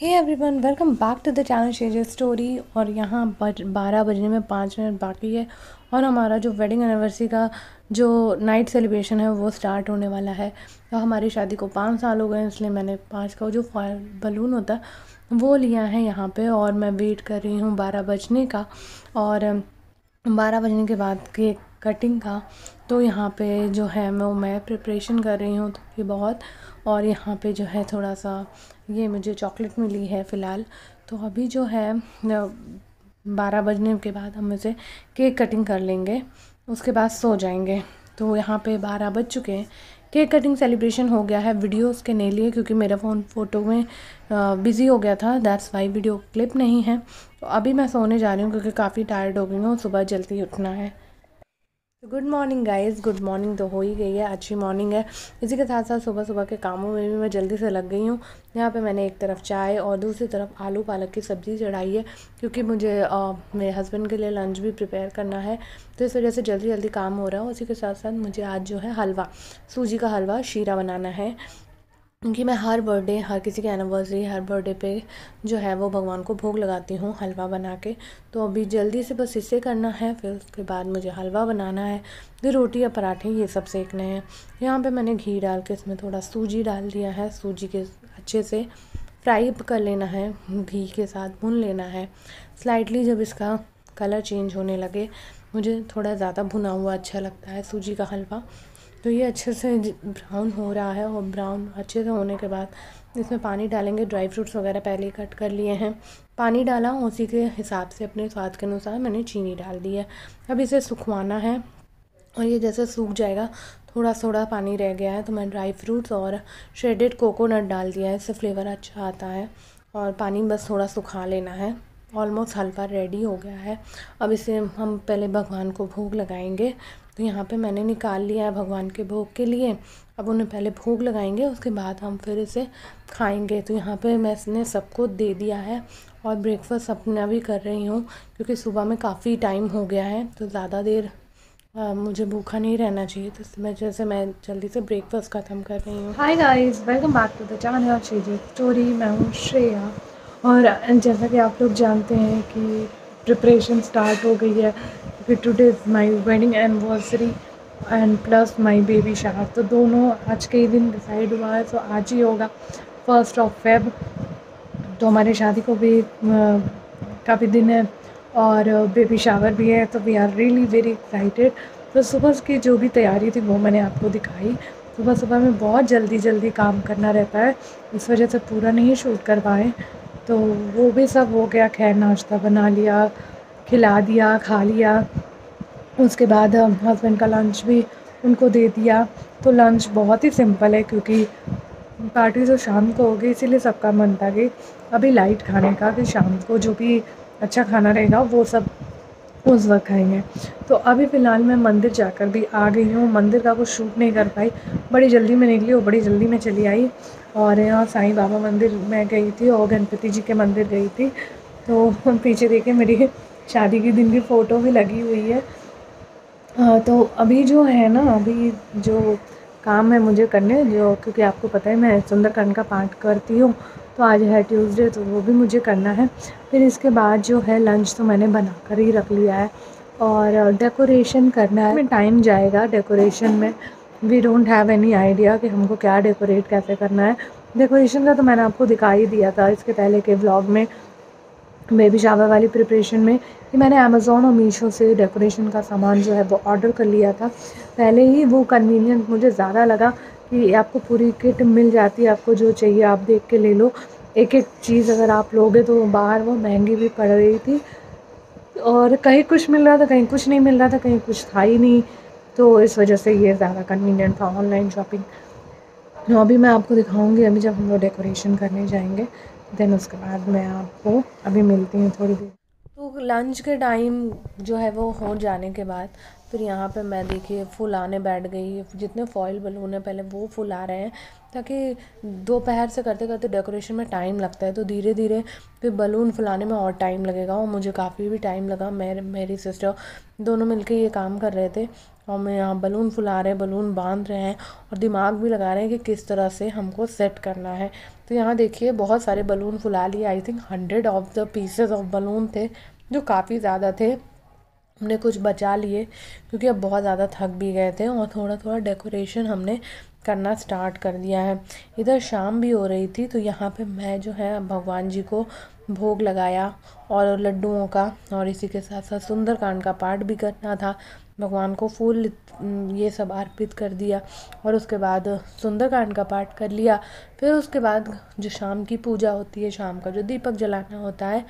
Hey everyone, welcome back to the channel श्रेजश story. और यहाँ 12 बजने में 5 मिनट बाकी है और हमारा जो वेडिंग एनिवर्सरी का जो नाइट सेलिब्रेशन है वो स्टार्ट होने वाला है। तो हमारी शादी को 5 साल हो गए, इसलिए मैंने 5 का जो फायर बलून होता है वो लिया है यहाँ पे। और मैं वेट कर रही हूँ 12 बजने का और 12 बजने के बाद केक कटिंग का। तो यहाँ पे जो है मैं प्रिपरेशन कर रही हूँ थोड़ी बहुत। और यहाँ पे जो है थोड़ा सा ये मुझे चॉकलेट मिली है फ़िलहाल। तो अभी जो है 12 बजने के बाद हम इसे केक कटिंग कर लेंगे, उसके बाद सो जाएंगे। तो यहाँ पे 12 बज चुके हैं, केक कटिंग सेलिब्रेशन हो गया है। वीडियोस के नहीं लिए क्योंकि मेरा फ़ोन फ़ोटो में बिज़ी हो गया था, दैट्स वाई वीडियो क्लिप नहीं है। तो अभी मैं सोने जा रही हूँ क्योंकि काफ़ी टायर्ड हो गई हूँ, सुबह जल्दी उठना है। Good morning guys, good morning तो हो ही गई है, अच्छी मॉर्निंग है। इसी के साथ साथ सुबह सुबह के कामों में भी मैं जल्दी से लग गई हूँ। यहाँ पे मैंने एक तरफ चाय और दूसरी तरफ आलू पालक की सब्ज़ी चढ़ाई है क्योंकि मुझे मेरे हस्बैंड के लिए लंच भी प्रिपेयर करना है। तो इस वजह से जल्दी जल्दी काम हो रहा है। उसी के साथ साथ मुझे आज जो है हलवा, सूजी का हलवा, शीरा बनाना है क्योंकि मैं हर बर्थडे, हर किसी की एनिवर्सरी, हर बर्थडे पे जो है वो भगवान को भोग लगाती हूँ हलवा बना के। तो अभी जल्दी से बस इसे करना है, फिर उसके बाद मुझे हलवा बनाना है, फिर रोटी या पराठे ये सब सेकने हैं। यहाँ पे मैंने घी डाल के इसमें थोड़ा सूजी डाल दिया है। सूजी के अच्छे से फ्राई कर लेना है, घी के साथ भून लेना है स्लाइटली। जब इसका कलर चेंज होने लगे, मुझे थोड़ा ज़्यादा भुना हुआ अच्छा लगता है सूजी का हलवा। तो ये अच्छे से ब्राउन हो रहा है और ब्राउन अच्छे से होने के बाद इसमें पानी डालेंगे। ड्राई फ्रूट्स वगैरह पहले ही कट कर लिए हैं, पानी डाला, उसी के हिसाब से अपने स्वाद के अनुसार मैंने चीनी डाल दी है। अब इसे सुखवाना है और ये जैसे सूख जाएगा, थोड़ा थोड़ा पानी रह गया है, तो मैं ड्राई फ्रूट्स और श्रेडेड कोकोनट डाल दिया है, इससे फ्लेवर अच्छा आता है। और पानी बस थोड़ा सुखा लेना है। ऑलमोस्ट हलवा रेडी हो गया है। अब इसे हम पहले भगवान को भोग लगाएंगे। तो यहाँ पे मैंने निकाल लिया है भगवान के भोग के लिए। अब उन्हें पहले भोग लगाएंगे, उसके बाद हम फिर इसे खाएंगे। तो यहाँ पे मैंने सबको दे दिया है और ब्रेकफास्ट अपना भी कर रही हूँ क्योंकि सुबह में काफ़ी टाइम हो गया है, तो ज़्यादा देर मुझे भूखा नहीं रहना चाहिए। तो इसमें जैसे मैं जल्दी से ब्रेकफास्ट ख़त्म कर रही हूँ। Hi guys, welcome back to the channel श्रेजश story. मैं हूँ श्रेया और जैसा कि आप लोग जानते हैं कि प्रिपरेशन स्टार्ट हो गई है कि today is my wedding anniversary and plus my baby shower. तो दोनों आज के ही दिन डिसाइड हुआ है, तो आज ही होगा 1 फ़रवरी। तो हमारी शादी को भी काफ़ी दिन है और बेबी शावर भी है, तो we are really very excited. तो सुबह की जो भी तैयारी थी वो मैंने आपको दिखाई। सुबह सुबह में बहुत जल्दी जल्दी काम करना रहता है, इस वजह से पूरा नहीं शूट कर पाए। तो वो भी सब हो गया, खैर नाश्ता बना लिया, खिला दिया, खा लिया। उसके बाद हस्बैंड का लंच भी उनको दे दिया। तो लंच बहुत ही सिंपल है क्योंकि पार्टी तो शाम को होगी, इसीलिए सबका मन था कि अभी लाइट खाने का, कि शाम को जो भी अच्छा खाना रहेगा वो सब उस वक्त खाएंगे। तो अभी फ़िलहाल मैं मंदिर जाकर भी आ गई हूँ। मंदिर का कुछ शूट नहीं कर पाई, बड़ी जल्दी में निकली और बड़ी जल्दी में चली आई। और यहाँ साईं बाबा मंदिर मैं गई थी और गणपति जी के मंदिर गई थी। तो पीछे देखे मेरी शादी के दिन की फ़ोटो भी लगी हुई है। तो अभी जो है ना, अभी जो काम है मुझे करने, जो क्योंकि आपको पता है मैं सुंदरकांड का पाठ करती हूँ, तो आज है ट्यूसडे, तो वो भी मुझे करना है। फिर इसके बाद जो है लंच तो मैंने बना कर ही रख लिया है और डेकोरेशन करना है। टाइम जाएगा डेकोरेशन में, we don't have any idea कि हमको क्या डेकोरेट कैसे करना है। डेकोरेशन का तो मैंने आपको दिखा ही दिया था इसके पहले के व्लॉग में, बेबी शावर वाली प्रिपरेशन में, कि मैंने अमेज़ोन और मीशो से डेकोरेशन का सामान जो है वो ऑर्डर कर लिया था पहले ही। वो कन्वीनियंट मुझे ज़्यादा लगा कि आपको पूरी किट मिल जाती है, आपको जो चाहिए आप देख के ले लो। एक एक चीज़ अगर आप लोगे तो बाहर वो महंगी भी पड़ रही थी और कहीं कुछ मिल रहा था, कहीं कुछ नहीं मिल रहा था, कहीं कुछ था ही नहीं। तो इस वजह से ये ज़्यादा कन्वीनियंट था ऑनलाइन शॉपिंग। अभी मैं आपको दिखाऊंगी, अभी जब हम लोग डेकोरेशन करने जाएंगे देन उसके बाद मैं आपको अभी मिलती हूँ थोड़ी देर। तो लंच के टाइम जो है वो हो जाने के बाद फिर यहाँ पे मैं देखिए फुल आने बैठ गई। जितने फॉइल बलून है पहले वो फुल आ रहे हैं, ताकि दोपहर से करते करते डेकोरेशन में टाइम लगता है, तो धीरे धीरे फिर बलून फुलाने में और टाइम लगेगा। और मुझे काफ़ी भी टाइम लगा, मेरी सिस्टर दोनों मिलके ये काम कर रहे थे। हम यहाँ बलून फुला रहे हैं, बलून बांध रहे हैं और दिमाग भी लगा रहे हैं कि किस तरह से हमको सेट करना है। तो यहाँ देखिए बहुत सारे बलून फुला लिए, I think 100 of the pieces of balloon थे जो काफ़ी ज़्यादा थे। हमने कुछ बचा लिए क्योंकि अब बहुत ज़्यादा थक भी गए थे और थोड़ा थोड़ा डेकोरेशन हमने करना स्टार्ट कर दिया है। इधर शाम भी हो रही थी तो यहाँ पे मैं जो है भगवान जी को भोग लगाया और लड्डुओं का, और इसी के साथ साथ सुंदरकांड का पाठ भी करना था। भगवान को फूल ये सब अर्पित कर दिया और उसके बाद सुंदरकांड का पाठ कर लिया। फिर उसके बाद जो शाम की पूजा होती है, शाम का जो दीपक जलाना होता है,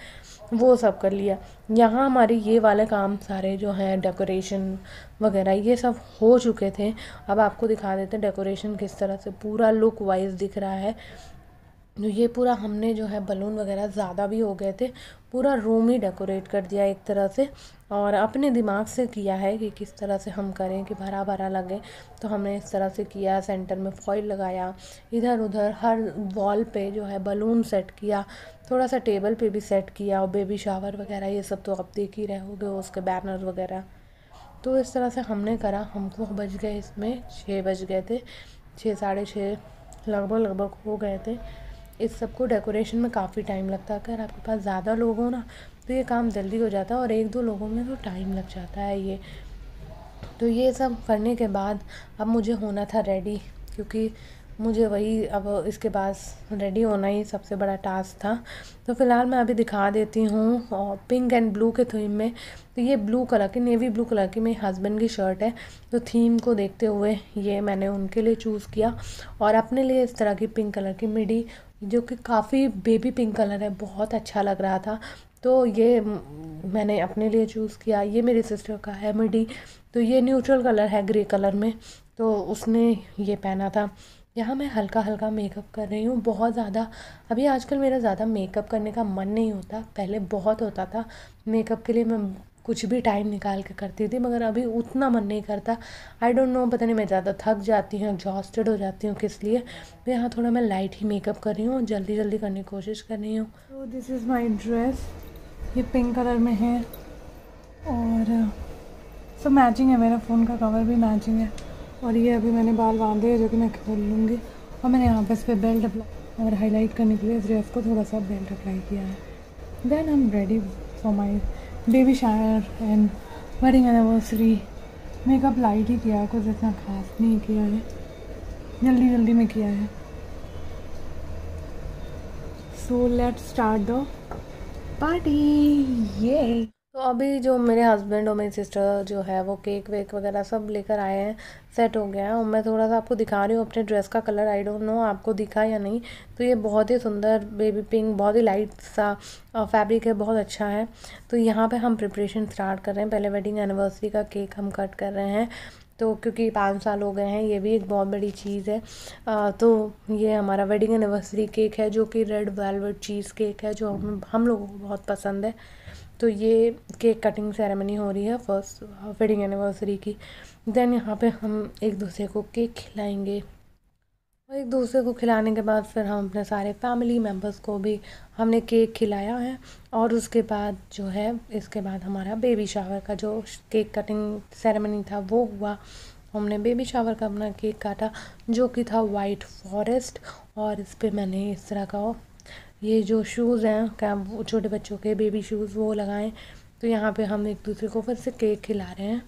वो सब कर लिया। यहाँ हमारे ये वाले काम सारे जो हैं डेकोरेशन वगैरह ये सब हो चुके थे। अब आपको दिखा देते हैं डेकोरेशन किस तरह से पूरा लुक वाइज दिख रहा है। ये पूरा हमने जो है बलून वगैरह ज़्यादा भी हो गए थे, पूरा रूम ही डेकोरेट कर दिया एक तरह से, और अपने दिमाग से किया है कि किस तरह से हम करें कि भरा भरा लगे, तो हमने इस तरह से किया। सेंटर में फॉइल लगाया, इधर उधर हर वॉल पे जो है बलून सेट किया, थोड़ा सा टेबल पे भी सेट किया, और बेबी शावर वगैरह ये सब तो आप देख ही रहोगे, उसके बैनर वगैरह। तो इस तरह से हमने करा। हमको बज गए इसमें 6 बज गए थे, 6 साढ़े 6 लगभग हो गए थे। इस सबको डेकोरेशन में काफ़ी टाइम लगता है। अगर आपके पास ज़्यादा लोग हो ना तो ये काम जल्दी हो जाता है, और 1-2 लोगों में तो टाइम लग जाता है ये। तो ये सब करने के बाद अब मुझे होना था रेडी, क्योंकि मुझे वही अब इसके पास रेडी होना ही सबसे बड़ा टास्क था। तो फ़िलहाल मैं अभी दिखा देती हूँ। और पिंक एंड ब्लू के थीम में, तो ये ब्लू कलर की, नेवी ब्लू कलर की मेरे हस्बैंड की शर्ट है, तो थीम को देखते हुए ये मैंने उनके लिए चूज़ किया। और अपने लिए इस तरह की पिंक कलर की मिडी, जो कि काफ़ी बेबी पिंक कलर है, बहुत अच्छा लग रहा था, तो ये मैंने अपने लिए चूज़ किया। ये मेरी सिस्टर का है मिडी, तो ये न्यूट्रल कलर है ग्रे कलर में, तो उसने ये पहना था। यहाँ मैं हल्का हल्का मेकअप कर रही हूँ, बहुत ज़्यादा अभी आजकल मेरा ज़्यादा मेकअप करने का मन नहीं होता। पहले बहुत होता था, मेकअप के लिए मैं कुछ भी टाइम निकाल के करती थी, मगर अभी उतना मन नहीं करता। आई डोंट नो, पता नहीं मैं ज़्यादा थक जाती हूँ, एग्जॉस्टेड हो जाती हूँ, किस लिए। तो यहाँ थोड़ा मैं लाइट ही मेकअप कर रही हूँ, जल्दी जल्दी करने की कोशिश कर रही हूँ। तो दिस इज़ माई ड्रेस, ये पिंक कलर में है, और सब मैचिंग है, मेरा फ़ोन का कवर भी मैचिंग है। और ये अभी मैंने बाल बांधे हैं जो कि मैं खोल लूँगी, और मैंने यहाँ पर इस पर बेल्ट अप्लाई और हाईलाइट करने के लिए इस ड्रेस को थोड़ा सा बेल्ट अप्लाई किया है। Then I am ready for my baby shower and wedding anniversary. Makeup light ही किया, कुछ इतना खास नहीं किया है, जल्दी जल्दी में किया है। So let's start the party. ये तो अभी जो मेरे हस्बैंड और मेरी सिस्टर जो है वो केक वेक वगैरह सब लेकर आए हैं, सेट हो गया है। और मैं थोड़ा सा आपको दिखा रही हूँ अपने ड्रेस का कलर, आई डोंट नो आपको दिखा या नहीं। तो ये बहुत ही सुंदर बेबी पिंक, बहुत ही लाइट सा फैब्रिक है, बहुत अच्छा है। तो यहाँ पे हम प्रिपरेशन स्टार्ट कर रहे हैं। पहले वेडिंग एनिवर्सरी का केक हम कट कर रहे हैं, तो क्योंकि 5 साल हो गए हैं, ये भी एक बहुत बड़ी चीज़ है। तो ये हमारा वेडिंग एनिवर्सरी केक है, जो कि रेड वेलवेट चीज़ केक है, जो हम लोगों को बहुत पसंद है। तो ये केक कटिंग सेरेमनी हो रही है फर्स्ट वेडिंग एनिवर्सरी की। देन यहाँ पे हम एक दूसरे को केक खिलाएंगे, और एक दूसरे को खिलाने के बाद फिर हम अपने सारे फैमिली मेम्बर्स को भी हमने केक खिलाया है। और उसके बाद जो है, इसके बाद हमारा बेबी शावर का जो केक कटिंग सेरेमनी था वो हुआ। हमने बेबी शावर का अपना केक काटा, जो कि था वाइट फॉरेस्ट, और इस पर मैंने इस तरह का ये जो शूज़ हैं क्या वो छोटे बच्चों के बेबी शूज़ वो लगाएं। तो यहाँ पे हम एक दूसरे को फिर से केक खिला रहे हैं।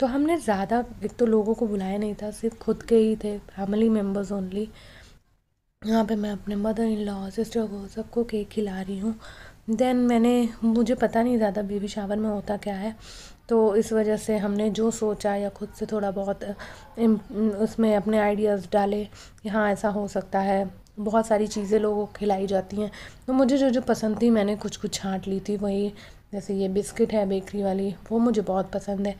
तो हमने ज़्यादा एक तो लोगों को बुलाया नहीं था, सिर्फ खुद के ही थे फैमिली मेम्बर्स ओनली। यहाँ पे मैं अपने मदर इन लॉ, सिस्टर को, सबको केक खिला रही हूँ। देन मुझे पता नहीं ज़्यादा बेबी शावर में होता क्या है, तो इस वजह से हमने जो सोचा या खुद से थोड़ा बहुत उसमें अपने आइडियाज़ डाले कि हाँ ऐसा हो सकता है। बहुत सारी चीज़ें लोगों को खिलाई जाती हैं, तो मुझे जो जो पसंद थी मैंने कुछ कुछ छाँट ली थी। वही जैसे ये बिस्किट है बेकरी वाली, वो मुझे बहुत पसंद है,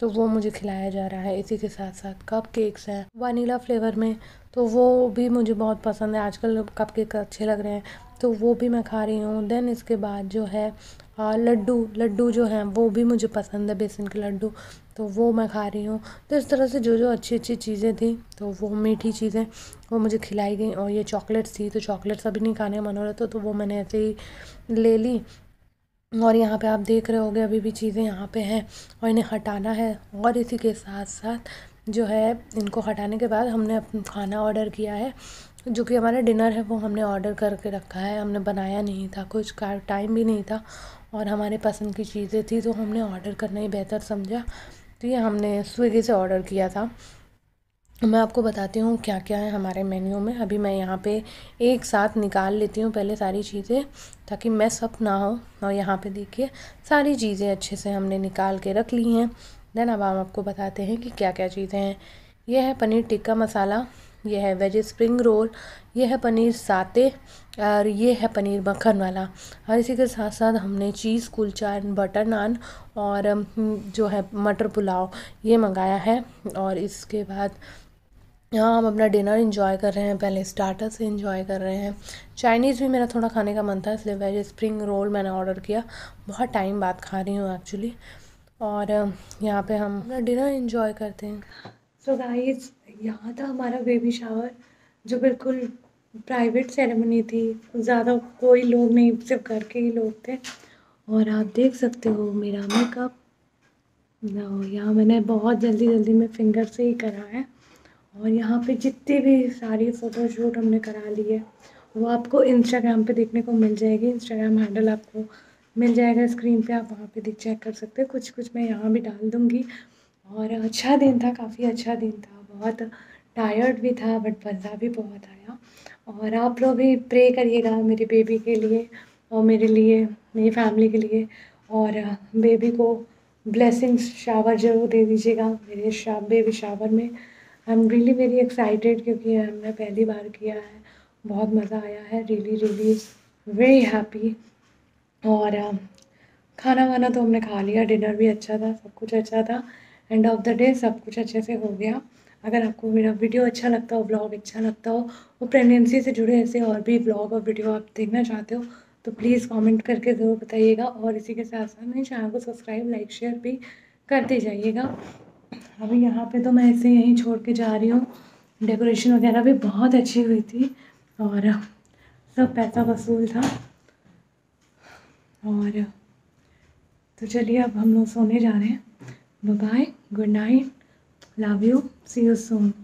तो वो मुझे खिलाया जा रहा है। इसी के साथ साथ कप केक्स हैं वनीला फ्लेवर में, तो वो भी मुझे बहुत पसंद है। आजकल कप केक अच्छे लग रहे हैं, तो वो भी मैं खा रही हूँ। देन इसके बाद जो है लड्डू जो हैं वो भी मुझे पसंद है, बेसन के लड्डू, तो वो मैं खा रही हूँ। तो इस तरह से जो जो अच्छी अच्छी चीज़ें थी, तो वो मीठी चीज़ें वो मुझे खिलाई गई। और ये चॉकलेट्स थी, तो चॉकलेट्स अभी नहीं खाने का मन हो रहा था, तो वो मैंने ऐसे ही ले ली। और यहाँ पे आप देख रहे होगे अभी भी चीज़ें यहाँ पे हैं और इन्हें हटाना है। और इसी के साथ साथ जो है इनको हटाने के बाद हमने अपना खाना ऑर्डर किया है, जो कि हमारा डिनर है वो हमने ऑर्डर करके रखा है। हमने बनाया नहीं था कुछ, का टाइम भी नहीं था और हमारे पसंद की चीज़ें थी तो हमने ऑर्डर करना ही बेहतर समझा। तो ये हमने स्विगी से ऑर्डर किया था। मैं आपको बताती हूँ क्या क्या है हमारे मेन्यू में। अभी मैं यहाँ पे एक साथ निकाल लेती हूँ पहले सारी चीज़ें ताकि मिस अप ना हो। और यहाँ पे देखिए सारी चीज़ें अच्छे से हमने निकाल के रख ली हैं। देन अब हम आपको बताते हैं कि क्या क्या चीज़ें हैं। यह है पनीर टिक्का मसाला, यह है वेज स्प्रिंग रोल, यह है पनीर साते और ये है पनीर मक्खन वाला। और इसी के साथ साथ हमने चीज़ कुलचा, बटर नान और जो है मटर पुलाव ये मंगाया है। और इसके बाद यहाँ हम अपना डिनर एंजॉय कर रहे हैं, पहले स्टार्टर से एंजॉय कर रहे हैं। चाइनीज़ भी मेरा थोड़ा खाने का मन था इसलिए वेज स्प्रिंग रोल मैंने ऑर्डर किया, बहुत टाइम बाद खा रही हूँ एक्चुअली। और यहाँ पे हम अपना डिनर एंजॉय करते हैं। सो गाइस, यहाँ था हमारा बेबी शावर, जो बिल्कुल प्राइवेट सेरेमनी थी, ज़्यादा कोई लोग नहीं, सिर्फ घर के ही लोग थे। और आप देख सकते हो मेरा मेकअप यहाँ मैंने बहुत जल्दी जल्दी में फिंगर से ही करा है। और यहाँ पे जितनी भी सारी फ़ोटोशूट हमने करा ली है वो आपको इंस्टाग्राम पे देखने को मिल जाएगी। इंस्टाग्राम हैंडल आपको मिल जाएगा स्क्रीन पे, आप वहाँ पे चेक कर सकते हो। कुछ कुछ मैं यहाँ भी डाल दूँगी। और अच्छा दिन था, काफ़ी अच्छा दिन था, बहुत टायर्ड भी था बट मज़ा भी बहुत आया। और आप लोग भी प्रे करिएगा मेरे बेबी के लिए और मेरे लिए, मेरी फैमिली के लिए। और बेबी को ब्लेसिंग्स शावर ज़रूर दे दीजिएगा मेरे बेबी शावर में। I am really very excited क्योंकि हमने पहली बार किया है, बहुत मज़ा आया है, रियली रियली वेरी हैप्पी। और खाना वाना तो हमने खा लिया, डिनर भी अच्छा था, सब कुछ अच्छा था। एंड ऑफ द डे सब कुछ अच्छे से हो गया। अगर आपको मेरा वीडियो अच्छा लगता हो, व्लॉग अच्छा लगता हो, वो प्रेगनेंसी से जुड़े ऐसे और भी व्लॉग और वीडियो आप देखना चाहते हो तो प्लीज़ कमेंट करके ज़रूर बताइएगा। और इसी के साथ साथ मेरे चैनल को सब्सक्राइब, लाइक, शेयर भी करते जाइएगा। अभी यहाँ पे तो मैं ऐसे यहीं छोड़ के जा रही हूँ। डेकोरेशन वगैरह भी बहुत अच्छी हुई थी और सब पैसा वसूल था। और तो चलिए अब हम लोग सोने जा रहे हैं। Bye, good night, love you, see you soon.